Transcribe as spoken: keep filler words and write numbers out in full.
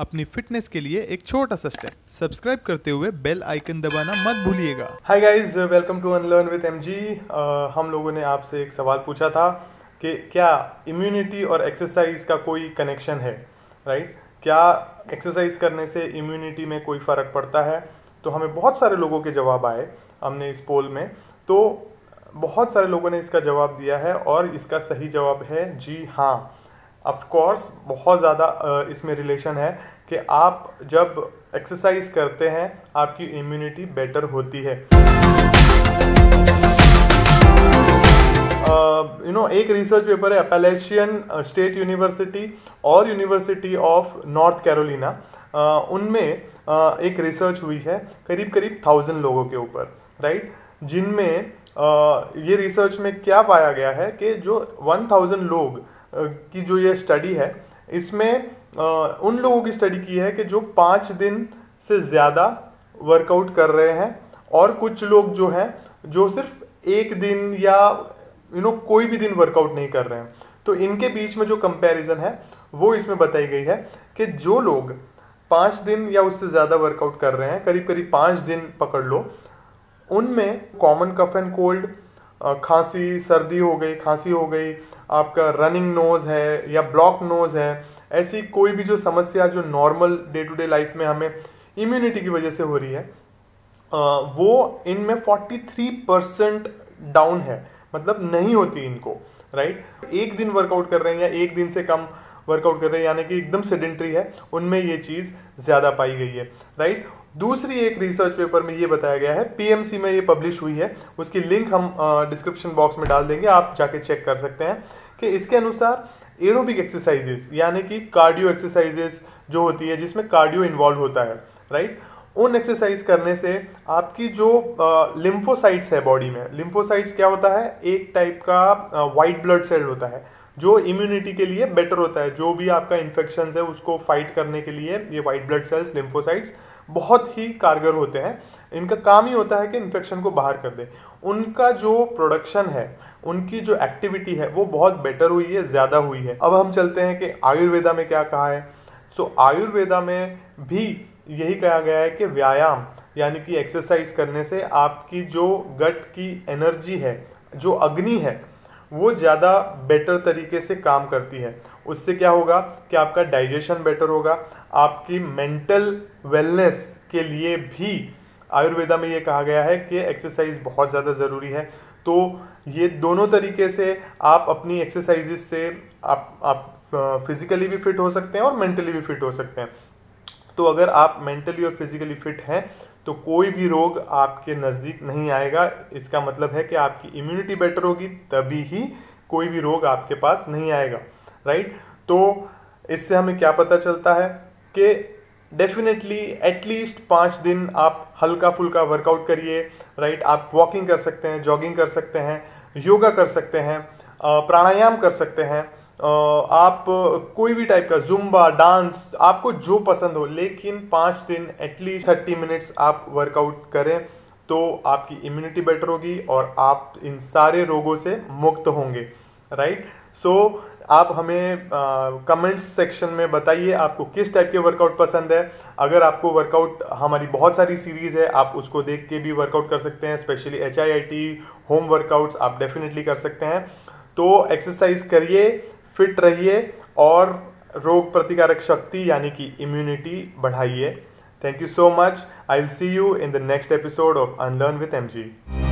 अपनी फिटनेस के लिए एक छोटा सा स्टेप। सब्सक्राइब करते हुए बेल आइकन दबाना मत भूलिएगा। Hi guys, welcome to unlearn with MG. हम लोगों ने आपसे एक सवाल पूछा था कि क्या इम्यूनिटी और एक्सरसाइज का कोई कनेक्शन है, राइट right? क्या एक्सरसाइज करने से इम्यूनिटी में कोई फ़र्क पड़ता है? तो हमें बहुत सारे लोगों के जवाब आए हमने इस पोल में, तो बहुत सारे लोगों ने इसका जवाब दिया है और इसका सही जवाब है जी हाँ। ऑफ कोर्स बहुत ज़्यादा इसमें रिलेशन है कि आप जब एक्सरसाइज करते हैं आपकी इम्यूनिटी बेटर होती है। यू नो एक रिसर्च पेपर है अपैलेशियन स्टेट यूनिवर्सिटी और यूनिवर्सिटी ऑफ नॉर्थ कैरोलिना, उनमें एक रिसर्च हुई है करीब करीब थाउजेंड लोगों के ऊपर, राइट, जिनमें ये रिसर्च में क्या पाया गया है कि जो वन थाउजेंड लोग की जो ये स्टडी है इसमें उन लोगों की स्टडी की है कि जो पाँच दिन से ज़्यादा वर्कआउट कर रहे हैं, और कुछ लोग जो हैं जो सिर्फ एक दिन या यू नो कोई भी दिन वर्कआउट नहीं कर रहे हैं। तो इनके बीच में जो कंपैरिजन है वो इसमें बताई गई है कि जो लोग पाँच दिन या उससे ज़्यादा वर्कआउट कर रहे हैं, करीब करीब पाँच दिन पकड़ लो, उनमें कॉमन कफ एंड कोल्ड, खांसी, सर्दी हो गई, खांसी हो गई, आपका रनिंग नोज़ है या ब्लॉक नोज़ है, ऐसी कोई भी जो समस्या जो normal day to day life में हमें इम्यूनिटी की वजह से हो रही है, वो इनमें तैंतालीस परसेंट डाउन है, मतलब नहीं होती इनको, राइट। एक दिन वर्कआउट कर रहे हैं या एक दिन से कम वर्कआउट कर रहे हैं, यानी कि एकदम सेडेंट्री है, उनमें ये चीज़ ज़्यादा पाई गई है, राइट। दूसरी एक रिसर्च पेपर में ये बताया गया है, पीएमसी में ये पब्लिश हुई है, उसकी लिंक हम डिस्क्रिप्शन बॉक्स में डाल देंगे, आप जाके चेक कर सकते हैं, कि इसके अनुसार एरोबिक एक्सरसाइजेस यानी कि कार्डियो एक्सरसाइजेस जो होती है जिसमें कार्डियो इन्वॉल्व होता है, राइट, उन एक्सरसाइज करने से आपकी जो लिम्फोसाइट्स है बॉडी में, लिम्फोसाइट्स क्या होता है, एक टाइप का वाइट ब्लड सेल होता है जो इम्यूनिटी के लिए बेटर होता है, जो भी आपका इन्फेक्शन है उसको फाइट करने के लिए ये वाइट ब्लड सेल्स लिम्फोसाइट्स बहुत ही कारगर होते हैं। इनका काम ही होता है कि इन्फेक्शन को बाहर कर दे। उनका जो प्रोडक्शन है, उनकी जो एक्टिविटी है वो बहुत बेटर हुई है, ज़्यादा हुई है। अब हम चलते हैं कि आयुर्वेदा में क्या कहा है। सो आयुर्वेदा में भी यही कहा गया है कि व्यायाम यानी कि एक्सरसाइज करने से आपकी जो गट की एनर्जी है, जो अग्नि है, वो ज़्यादा बेटर तरीके से काम करती है। उससे क्या होगा कि आपका डाइजेशन बेटर होगा, आपकी मेंटल वेलनेस के लिए भी आयुर्वेदा में ये कहा गया है कि एक्सरसाइज बहुत ज़्यादा ज़रूरी है। तो ये दोनों तरीके से आप अपनी एक्सरसाइजेज से आप आप फिज़िकली भी फिट हो सकते हैं और मेंटली भी फिट हो सकते हैं। तो अगर आप मेंटली और फिज़िकली फिट हैं तो कोई भी रोग आपके नज़दीक नहीं आएगा। इसका मतलब है कि आपकी इम्यूनिटी बेटर होगी, तभी ही कोई भी रोग आपके पास नहीं आएगा, राइट। तो इससे हमें क्या पता चलता है कि डेफिनेटली एटलीस्ट पाँच दिन आप हल्का फुल्का वर्कआउट करिए, राइट। आप वॉकिंग कर सकते हैं, जॉगिंग कर सकते हैं, योगा कर सकते हैं, प्राणायाम कर सकते हैं, आप कोई भी टाइप का जुम्बा डांस, आपको जो पसंद हो, लेकिन पाँच दिन एटलीस्ट थर्टी मिनट्स आप वर्कआउट करें तो आपकी इम्यूनिटी बेटर होगी और आप इन सारे रोगों से मुक्त होंगे, राइट। सो आप हमें कमेंट्स सेक्शन में बताइए आपको किस टाइप के वर्कआउट पसंद है। अगर आपको वर्कआउट, हमारी बहुत सारी सीरीज़ है, आप उसको देख के भी वर्कआउट कर सकते हैं, specially H I I T home workouts आप डेफिनेटली कर सकते हैं। तो एक्सरसाइज करिए, फिट रहिए और रोग प्रतिकारक शक्ति यानी कि इम्यूनिटी बढ़ाइए। Thank you so much. I will see you in the next episode of unlearn with MG.